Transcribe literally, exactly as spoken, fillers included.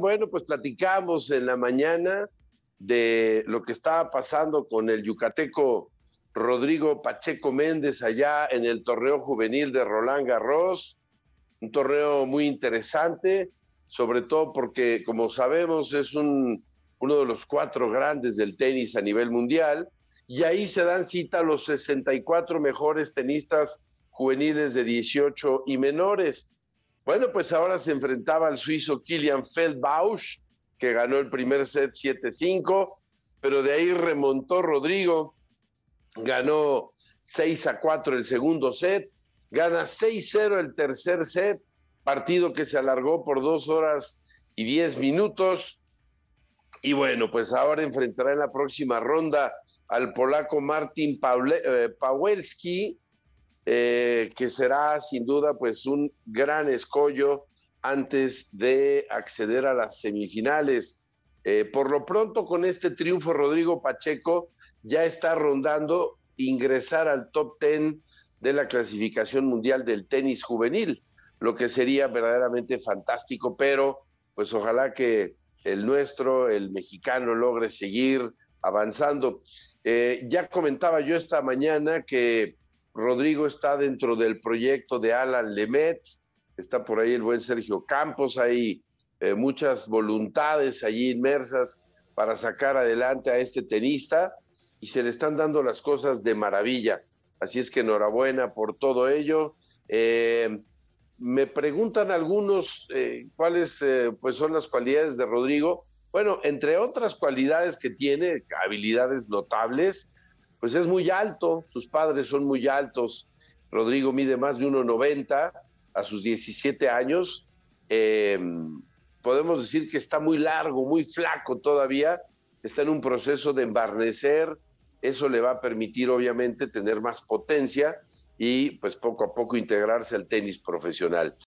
Bueno, pues platicamos en la mañana de lo que estaba pasando con el yucateco Rodrigo Pacheco Méndez allá en el torneo juvenil de Roland Garros, un torneo muy interesante, sobre todo porque, como sabemos, es un, uno de los cuatro grandes del tenis a nivel mundial, y ahí se dan cita a los sesenta y cuatro mejores tenistas juveniles de dieciocho y menores. Bueno, pues ahora se enfrentaba al suizo Kilian Feldbausch, que ganó el primer set siete cinco, pero de ahí remontó Rodrigo, ganó seis a cuatro el segundo set, gana seis cero el tercer set, partido que se alargó por dos horas y diez minutos, y bueno, pues ahora enfrentará en la próxima ronda al polaco Martín Pawelski, eh, que será sin duda pues un gran escollo antes de acceder a las semifinales. Eh, por lo pronto, con este triunfo, Rodrigo Pacheco ya está rondando ingresar al top diez de la clasificación mundial del tenis juvenil, lo que sería verdaderamente fantástico, pero pues ojalá que el nuestro, el mexicano, logre seguir avanzando. Eh, ya comentaba yo esta mañana que Rodrigo está dentro del proyecto de Alan Lemet, está por ahí el buen Sergio Campos, hay eh, muchas voluntades allí inmersas para sacar adelante a este tenista, y se le están dando las cosas de maravilla. Así es que enhorabuena por todo ello. Eh, me preguntan algunos eh, cuáles eh, pues son las cualidades de Rodrigo. Bueno, entre otras cualidades que tiene, habilidades notables, pues es muy alto, sus padres son muy altos. Rodrigo mide más de uno noventa a sus diecisiete años. Eh, podemos decir que está muy largo, muy flaco todavía, está en un proceso de embarnecer, eso le va a permitir obviamente tener más potencia y pues poco a poco integrarse al tenis profesional.